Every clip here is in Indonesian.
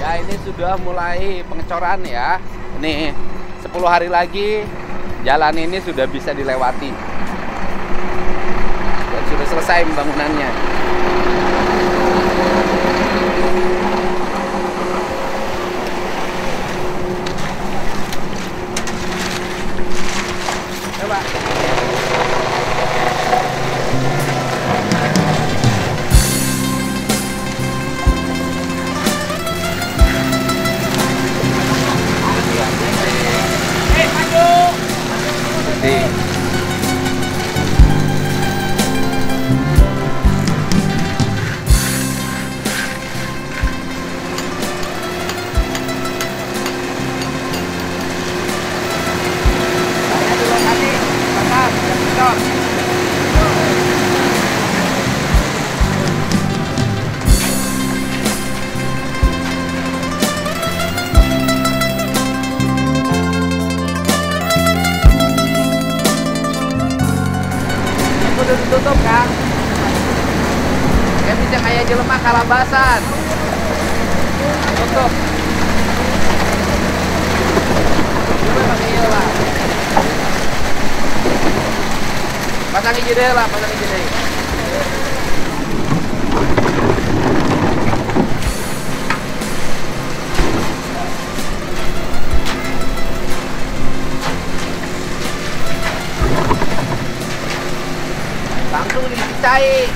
Ya, ini sudah mulai pengecoran ya. Nih, 10 hari lagi jalan ini sudah bisa dilewati. Dan sudah selesai pembangunannya. Tutup kan ya, bisa kayak jelema kalabasan tutup pasangin jendela, pasangin jendela. Dicai,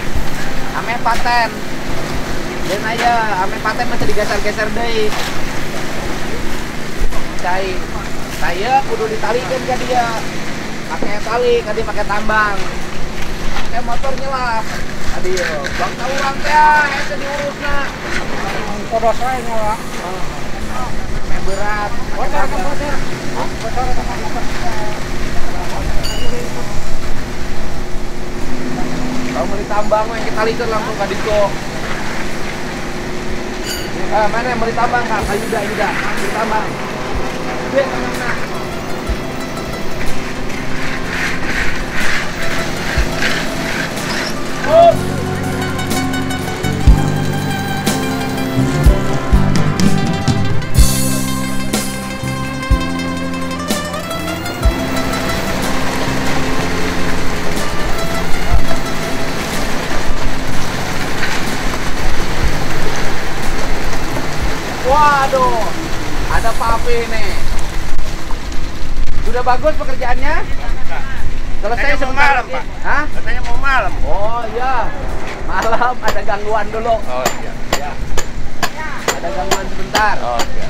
ame paten, dan aja ame paten masih digeser-geser deh. Dicai, saya kudu ditalikan ke dia, pakai tali, tadi pakai tambang, pakai motor nyelap. Tadi bang tahu bang teh, itu diurusnya. Kodos saya nyelap, berat. Kalau mau ditambang yang kita lihat langsung ke disco. Mana yang mau ditambang kan? Ayo udah, ditambang. Duit mana? Oh. Waduh, ada papi nih. Sudah bagus pekerjaannya? Selesai semalam, Pak. Hah? Katanya mau malam. Oh iya, malam ada gangguan dulu. Oh iya. Ya. Ada gangguan sebentar. Oh iya.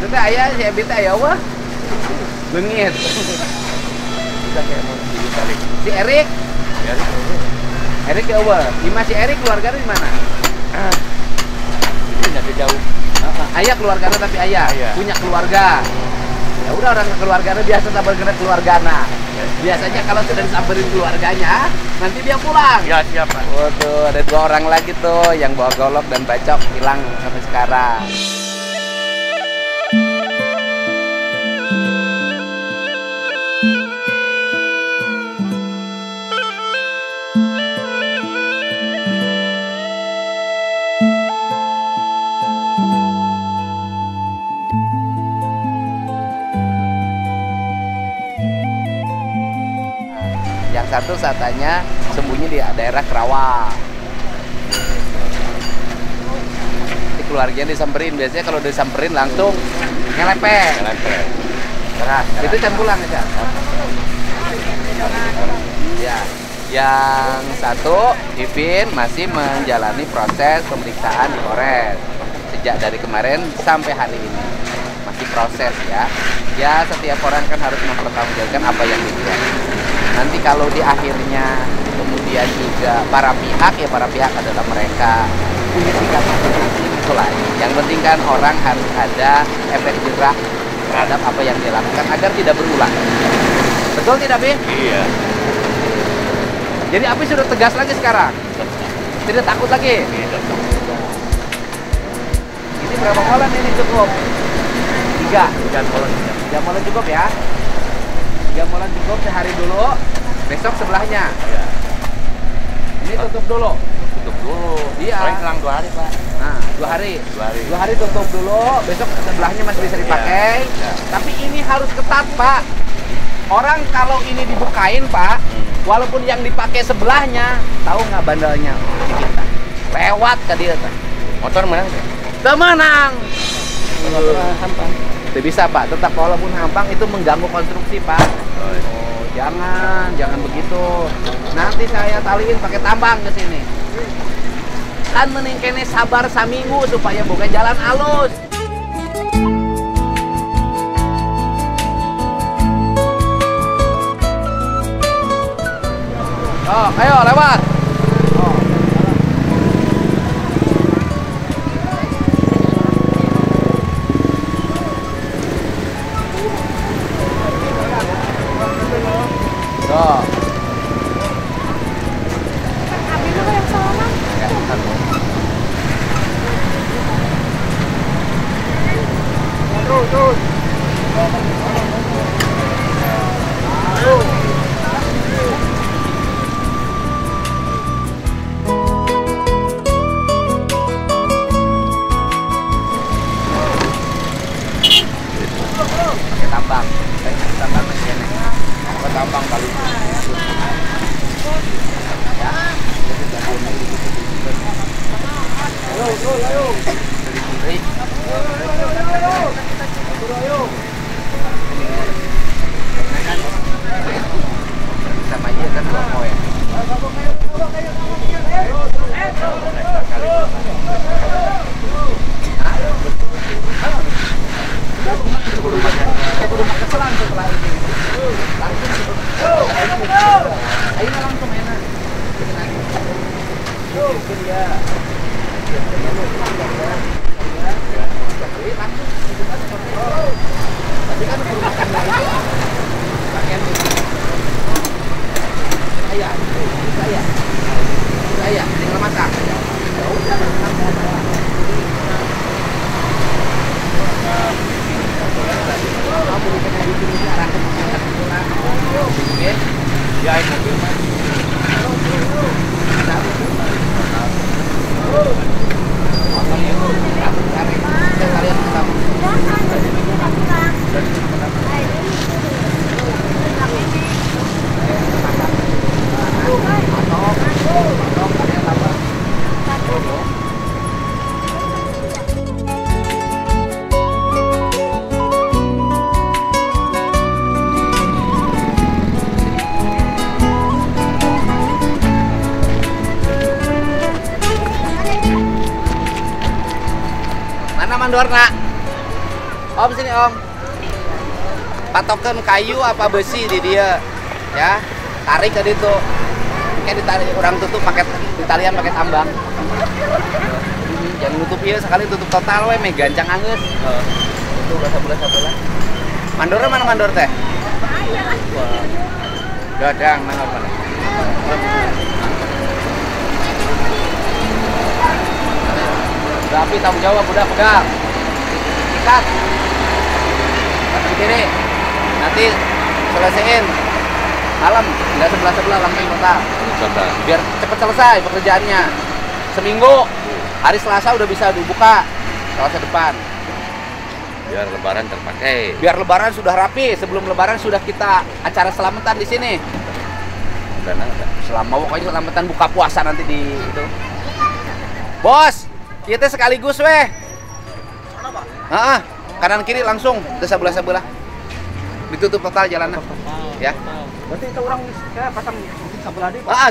Itu teh ayah si Ebit ayah wah. Bengit. Sudah kayak mau ditarik. Si Erik? Erik. Erik ya wah. Gimana si Erik keluarganya di mana? Ini nggak jauh. Ayah keluargana tapi ayah punya keluarga. Ya udah orang keluargana biasa sabar kena keluargana. Biasanya kalau sudah disamperin keluarganya, nanti dia pulang. Ya siap Pak. Waduh, ada 2 orang lagi tuh yang bawa golok dan bacok hilang sampai sekarang. Satu katanya sembunyi di daerah Kerawang. Di keluarganya disamperin, biasanya kalau disamperin langsung ngelepek. Keras. Itu jam pulang aja. Ya, yang satu Ipin masih menjalani proses pemeriksaan di Polres. sejak dari kemarin sampai hari ini masih proses ya. Ya setiap orang kan harus mempertanggungjawabkan apa yang dibuat. Nanti kalau di akhirnya kemudian juga para pihak adalah mereka punya sikap masing-masing, itulah. Yang penting kan orang harus ada efek jerah terhadap apa yang dilakukan agar tidak berulang. Betul tidak, Bi? Iya. Jadi Abi sudah tegas lagi sekarang. Tidak takut lagi. Tidak. Ini berapa kolam ini cukup? 3 kolam. 3 kolam cukup ya. 3 kolam cukup sehari dulu. Besok sebelahnya. Iya. Ini tutup dulu. Tutup dulu. Iya. Paling selang 2 hari, Pak. Nah, 2 hari. 2 hari tutup dulu. Besok sebelahnya masih bisa dipakai. Iya. Tapi ini harus ketat, Pak. Orang kalau ini dibukain, Pak, walaupun yang dipakai sebelahnya, tahu nggak bandelnya? Kita lewat ke dia, Pak. Motor menang, Pak. Temenang. Tidak bisa, Pak. Tetap walaupun hampang itu mengganggu konstruksi, Pak. Oh, jangan begitu. Nanti saya taliin pakai tambang ke sini. Kan meningkene sabar saminggu supaya buka jalan halus. Oh, ayo lewat. Oh. Oh. Terus. Warna. Om sini Om. Patokan kayu apa besi di dia, ya. Tarik tadi tuh. Kayak ditarik orang tutup pakai ditarian pakai tambang. Jangan nutup ya sekali tutup total we meh gancang angeus. Heeh. Itu rasa-rasa. Mandorna mana mandor teh? Dadang nang apa? Tapi tanggung jawab udah pegang. Ikat ke kiri, nanti selesaiin malam, nggak sebelah langsung total. Biar cepet selesai pekerjaannya. Seminggu, hari Selasa udah bisa dibuka, Selasa depan. Biar Lebaran terpakai. Biar Lebaran sudah rapi, sebelum Lebaran sudah kita acara selamatan di sini. Selama pokoknya selamatan buka puasa nanti di itu. Bos, kita sekaligus weh. Kanan kiri langsung ke sebelah ditutup total jalannya ya. Berarti itu orang pasang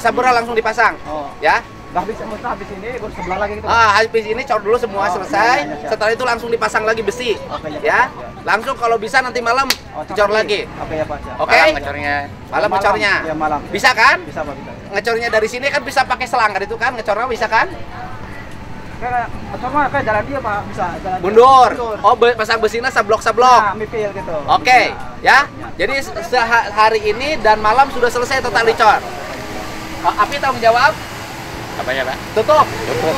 sebelah langsung dipasang. Ya Habis ini baru sebelah lagi gitu. Habis ini cor dulu semua selesai. Iya, setelah itu langsung dipasang lagi besi. Oke, ya. Langsung kalau bisa nanti malam dicor lagi. Oke ya Pak. Oke. Malam ngecornya. Malam ngecornya. Ya, malam. Bisa kan? Bisa Pak, bisa. Ngecornya dari sini kan bisa pakai selangkar itu kan, ngecornya bisa kan? Ngecor mah kayak jalan dia Pak, bisa jalan. Mundur. Oh, pasang besinya sablok-sablok. Nah, mipil gitu. Oke, ya. Jadi hari ini dan malam sudah selesai total dicor. Api tanggung jawab? Apa ya Pak? Tutup. Tutup.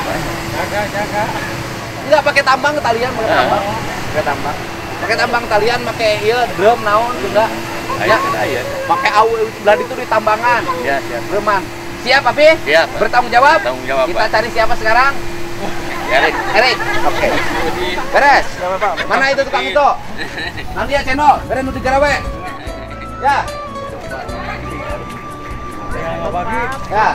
Jaga. Enggak pakai tambang talian, pakai tambang. Pakai tambang. Pakai tambang talian, pakai ieu drum naon juga. Ya, ya. Pakai awal belah itu di tambangan. Ya, siap. Reman. Siap, Papi? Siap. Bertanggung jawab? Bertanggung jawab. Kita cari siapa sekarang? Erik. Erik. Oke. Beres. Mana itu tukang itu? Nanti ya channel, beres nu di Garawe. Ya. Ya,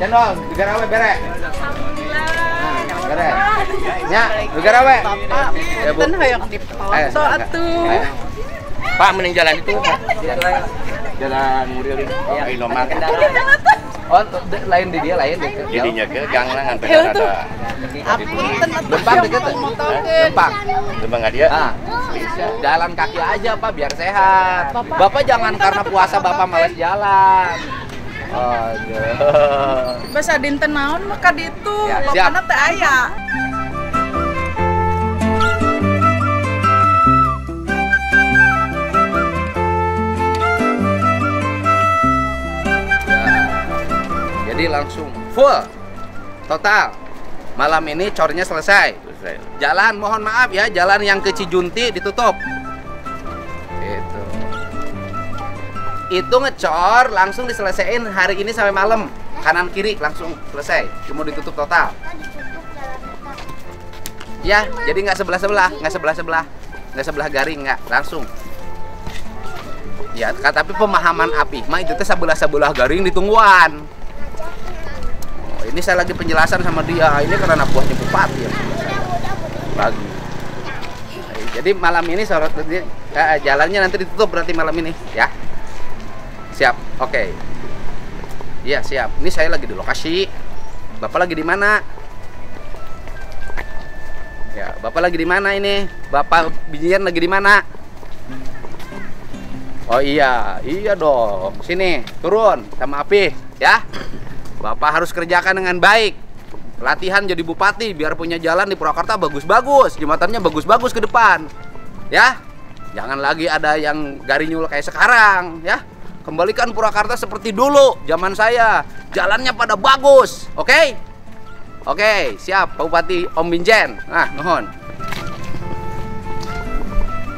channel Garawe beres. Alhamdulillah. Beres. Ya, Garawe. Ya, Bu. Hoyong dipoto atuh. Pak mending jalan itu, Pak. Jalan Muril itu. Oh, lain di dia, lain deh. Jadinya ke gang nangan pengen ada. Lempang deket. Lempang. Lempang dia. Jalan kaki aja, Pak, biar sehat. Bapak jangan karena puasa Bapak malas jalan. Aduh. Basa dinten naon mah ka ditu, bapana teh aya. Jadi langsung full total malam ini cornya selesai. Jalan mohon maaf ya, jalan yang ke Cijunti ditutup. Itu ngecor langsung diselesaikan hari ini sampai malam, kanan kiri langsung selesai, kemudian ditutup total. Ya, jadi nggak sebelah garing, nggak langsung. Ya, tapi pemahaman api mah itu teh sebelah garing ditungguan. Ini saya lagi penjelasan sama dia, ini karena buahnya bupati ya. Lagi. Jadi malam ini sorot jalannya nanti ditutup berarti malam ini ya. Siap, oke. Iya siap. Ini saya lagi di lokasi. Bapak lagi di mana? Ya, Bapak lagi di mana ini? Bapak bijian lagi di mana? Oh iya, iya dong. Sini, turun sama api, ya. Bapak harus kerjakan dengan baik. Latihan jadi bupati biar punya jalan di Purwakarta bagus-bagus, jembatannya bagus-bagus ke depan, ya. Jangan lagi ada yang garinyul kayak sekarang, ya. Kembalikan Purwakarta seperti dulu, zaman saya. Jalannya pada bagus, oke? Oke, siap Pak Bupati Om Binjen. Nah, nuhun.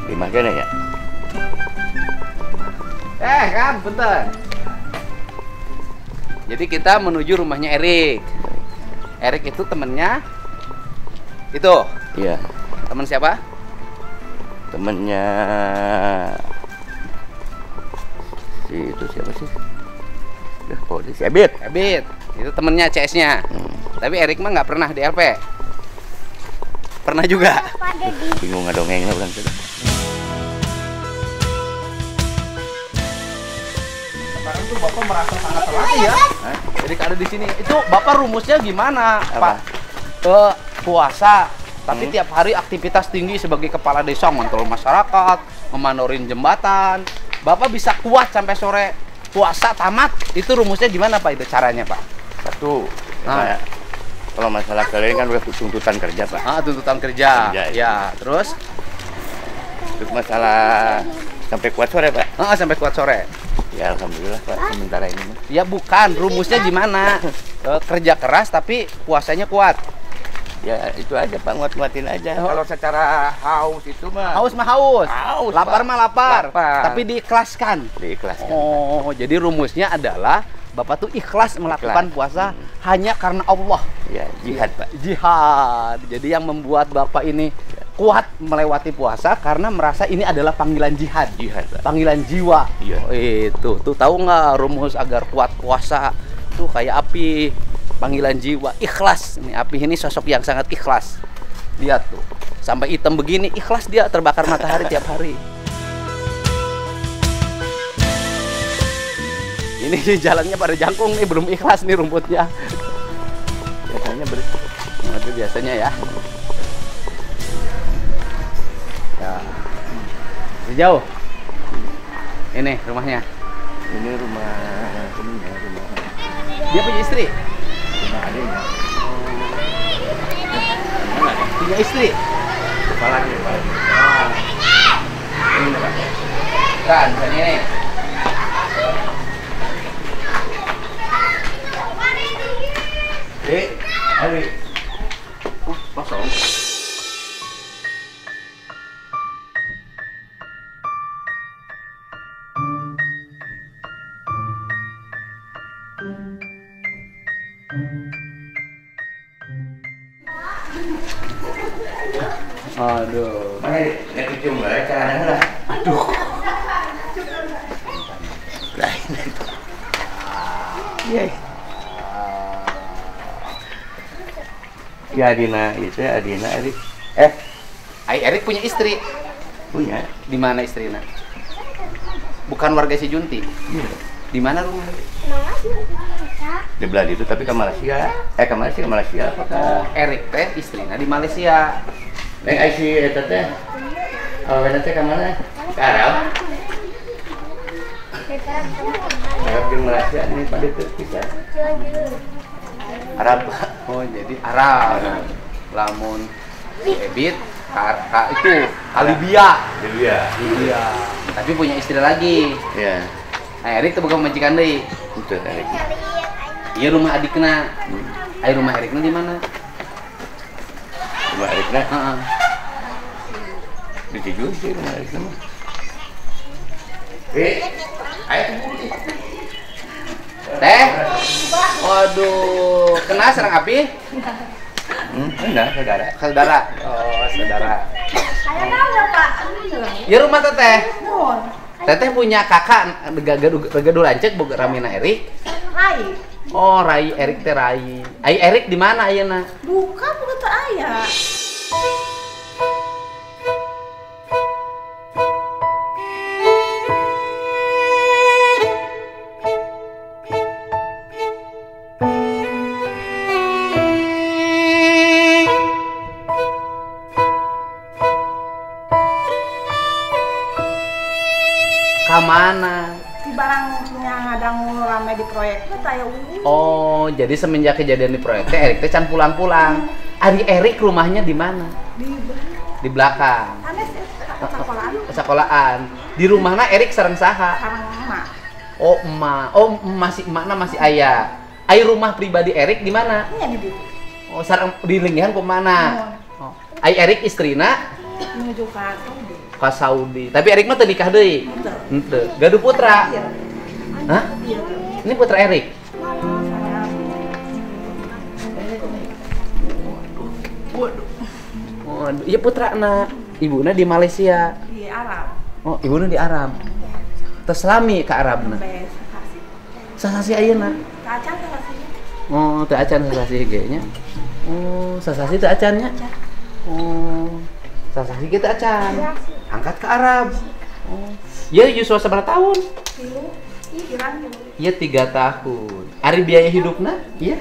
Gimana ya? Kan, bentar. Jadi kita menuju rumahnya Erik. Erik itu temennya, itu? Iya. Temen siapa? Temennya... itu siapa sih? Polisi Ebit. Ebit itu temennya CS-nya. Tapi Erik mah nggak pernah di LP. Pernah juga. Bingung ngadongengnya orang tuh. Sekarang tuh Bapak merasa sangat terlatih ya. Erik ada di sini. Itu Bapak rumusnya gimana, Pak? Puasa. Tapi tiap hari aktivitas tinggi sebagai kepala desa ngontrol masyarakat, memanorin jembatan. Bapak bisa kuat sampai sore puasa tamat, itu rumusnya gimana Pak? Itu caranya Pak? Satu, ya, kalau masalah kalian kan udah tuntutan kerja Pak. Tuntutan kerja, ya. Terus? Untuk masalah sampai kuat sore Pak? Sampai kuat sore. Ya Alhamdulillah Pak, sementara ini. Ya bukan, rumusnya gimana? Kerja keras tapi puasanya kuat. Ya itu aja Pak, nguat-nguatin aja. Kalau secara haus itu mah haus, lapar mah lapar. Tapi diikhlaskan. Oh, jadi rumusnya adalah Bapak tuh ikhlas melakukan puasa hanya karena Allah. Ya, jihad Pak. Jihad. Jadi yang membuat Bapak ini kuat melewati puasa karena merasa ini adalah panggilan jihad. Pak. Panggilan jiwa. Iya. Oh, itu tuh tahu nggak rumus agar kuat puasa tuh kayak api. Panggilan jiwa, ikhlas. Nih, api ini sosok yang sangat ikhlas. Lihat tuh, sampai hitam begini, ikhlas dia terbakar matahari tiap hari. Ini jalannya pada jangkung nih, belum ikhlas nih rumputnya. biasanya ya. Sejauh ini rumahnya. Ini rumah temennya, rumah. Dia punya istri? Rumah Adina. Punya istri? Kepalanya, kepalanya. Ini apa? Kan, ini. Dek, Erik. Oh, kosong. Aduh. Hai, nanti jumpa caranya lah. Aduh. Lain itu. Yey. Ya Adina, itu Adina Erik. Erik punya istri. Punya. Di mana istrinya? Bukan warga Cijunti. Iya. Di mana rumah? Di Belanda itu, tapi ke Malaysia. Ke Malaysia apakah Erik teh istrinya di Malaysia? Neng IC eta teh. Awalnya teh ke mana? Ke Arab. Arab di Malaysia ini pada terpisah. Arab. Oh, jadi Arab. Lamun Ebit itu Alibia. Libya. Tapi punya istri lagi. Iya. Nah, Erik tuh bukan majikan deui. Betul, Erik. Iya rumah adikna. Ayo rumah Erikna di mana? Rumah Erikna? Di Cijunti rumah Erikna mah. Teh? Waduh, kena serang api? Enggak, saudara. Saudara? Oh, saudara. Ya rumah teteh? Teteh punya kakak, gaduh lancet, bukan ramina Erik? Rai. Oh, Rai, Erik teh Rai. Ai Erik di mana ayeuna? Bukan teh aya. Kamana? Di barangnya ngadang rame di proyek itu saya unik. Oh, jadi semenjak kejadian di proyek teh Erik teh can pulang-pulang. Ari Erik rumahnya di mana? Di belakang. Sekolahan. Di rumahna Erik sareng saha? Sareng emak. Oh, emak. Oh, masih emakna masih aya. Ai rumah pribadi Erik di mana? Nya di dieu. Oh, sareng di linggihan pemana? Oh. Ai Erik istrina menuju ka ke Saudi, tapi Erik mah teu nikah deui. Henteu. Gaduh putra. Hah? Ini putra Erik. Waduh. Iya putrana. Ibuna di Malaysia. Di Arab. Oh, ibuna di Arab. Terselami ke Arabna. Sasasi ayeuna. Teu acan sasasi. Oh, teu acan sasasi ge nya. Oh, sasasi teu acan nya. Oh. Sasasi kita acan. Angkat ke Arab. Oh. Ya, Yusuf seberapa tahun? Iya, 3 tahun. Ari biaya hidupnya? Iya.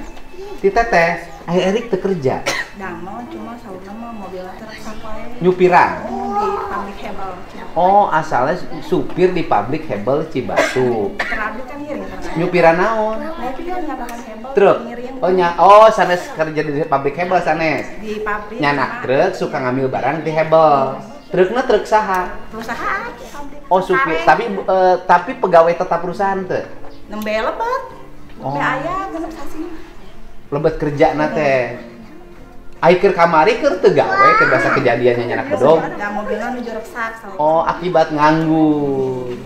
Di teteh. Ari Erik kerja. Dangon cuma sauna mah mobilnya tersapai. Nyupiran. Di pabrik Hebel. Oh, asalnya supir di pabrik Hebel Cibatu. Terabit kan ngirim. Nyupiran naon? Truk. Oh, sanes kerja di pabrik Hebel sanes. Di pabrik. Nyanak truk suka ngambil barang di Hebel. Truknya truk saha? Perusahaan. Oh, supir. Tapi pegawai tetap perusahaan teh. Nembe lebet. Nembe aya genep sasih. Lebet kerja na teh. Aikir kamari keur teu gawe teh basa kejadiannya nyanak bedog. Da mobilna nu jorok sak. Oh, akibat nganggur.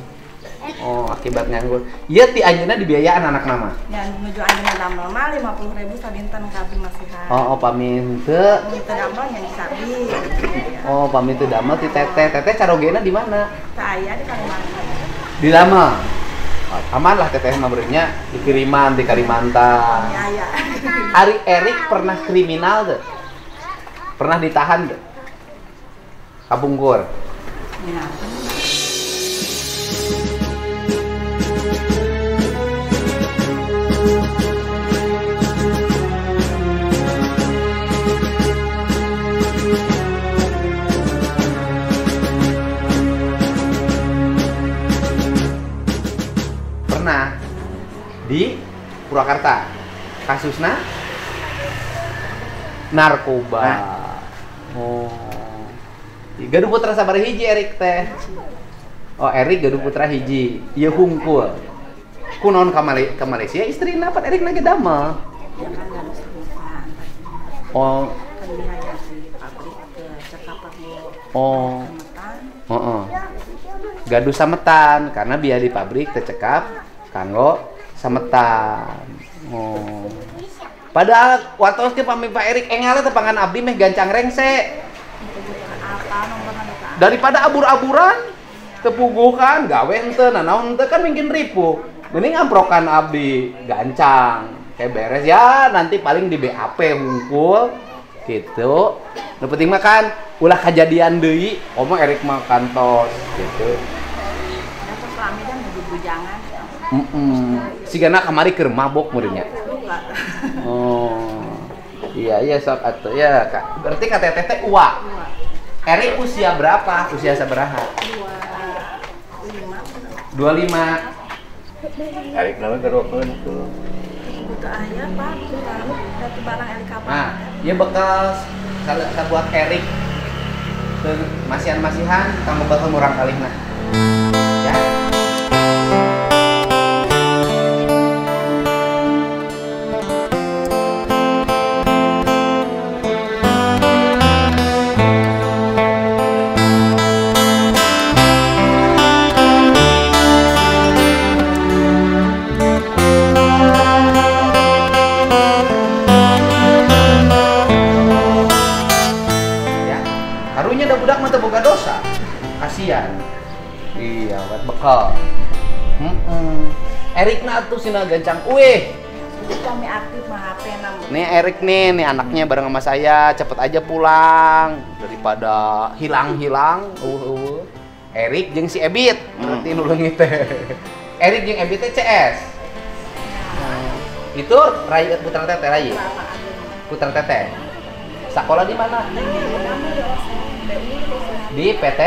Oh, akibat nganggur. Ieu ti anjeunna dibiayaan anak nama. Ya, nuju anjeunna damel mah 50.000 sabinten kabi masihan. Oh, pami teu. Teu damel nya di sabi. Oh, pami teu damel ti teteh. Teteh carogena di mana? Teh aya di Kalimantan. Di damel. Aman lah teteh mah berenya dikiriman di Kalimantan. Ya, ya. Ari Erik pernah kriminal tuh. Pernah ditahan deh. Kabungkur. Ya. Purwakarta. Kasusnya narkoba. Nah. Oh. Gaduh putra sabar hiji Erik teh. Oh, Erik gaduh putra hiji. Ieu hungkul. Kunaon ka Malaysia istri napat Erik nage damel. Oh. Oh. Heeh. Gaduh sametan karena biar di pabrik tercekap kanggo sametan. Oh. Padahal waktu ke pamit Pak Erik engale tepangan abdi meh gancang rengse. Daripada abur-aburan tepugukan gawe henteu nanaon henteu kan mungkin ripuh. Mending amprokan abdi gancang. Kayak beres ya nanti paling di BAP hungkul gitu. Nu penting mah kan ulah kejadian deui, omong Erik mah kantos gitu. Ada tuh suami kan bujangan. Sigana kamari keur mabok muridnya. Oh. Iya iya sok atuh ya Kak. Berarti ka teteh teh uwa. Erik usia berapa? Usia sabaraha? 25. Erik namanya kerokeun tuh. Butuh aya Pak, baru satu barang Erik apa? Nah, ieu bekas sabuat Erik. Masihan-masihan kamu bakal murang kalihna. Ya. Iya, buat bekal. Erik na atuh sina gancang. Wih. Kami aktif mah HP na. Nih Erik nih anaknya bareng sama saya, cepet aja pulang daripada hilang-hilang. Erik jeung si Ebit. Berarti nulungi teh. Erik jeung Ebit teh CS. Itu Rai putra teteh Rai. Putra teteh. Sekolah di mana? Di PT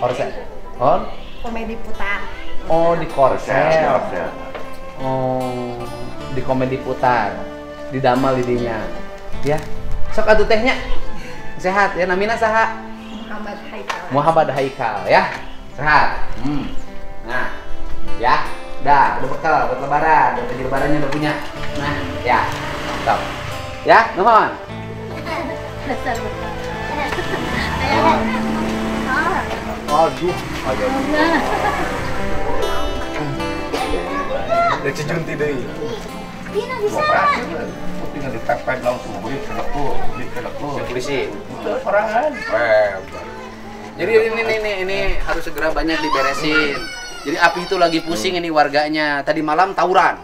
Korsel. Oh? Komedi Putar. Oh, di Korsel. Oh, di Komedi Putar. Di Damal lidinya. Ya. Sok atuh tehnya. Sehat ya, namina saha? Muhammad Haikal. Muhammad Haikal ya. Sehat. Nah. Ya. Dah, udah bekal buat lebaran. Udah lebarannya udah punya. Nah, ya. Stop. Ya, nuhun. Aduh, aja. Dari Cijunti deh. Pina bisa. Tinggal ditepet langsung beli kelepu. Polisi. Orangan. Jadi ini harus segera banyak diberesin. Jadi api itu lagi pusing ini warganya. Tadi malam tawuran.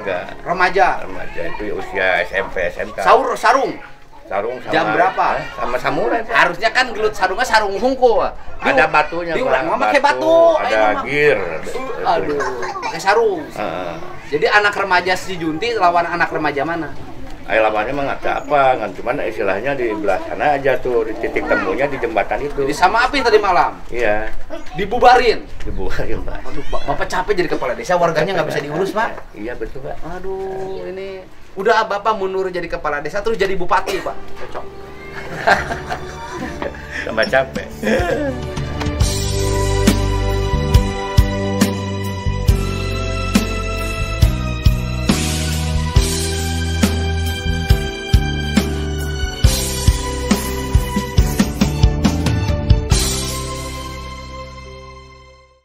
Warga. Remaja itu usia SMP, SMK. Saur sarung sama, jam berapa? Sama samurai. Pak. Harusnya kan gelut sarungnya sarung hungkul. Ada batunya. Diulang mah pakai batu. Ada gear. Aduh, pakai sarung. Jadi anak remaja si Junti lawan anak remaja mana? Ayo lawannya mah enggak apa, kan cuman istilahnya di belah sana aja tuh di titik temunya di jembatan itu. Jadi sama api tadi malam. Iya. Dibubarin, Pak. Aduh, Bapak capek jadi kepala desa, warganya nggak bisa diurus, Pak. Iya, betul, Pak. Aduh, ini udah Bapak mundur jadi kepala desa terus jadi bupati, Pak. Cocok. Tambah capek.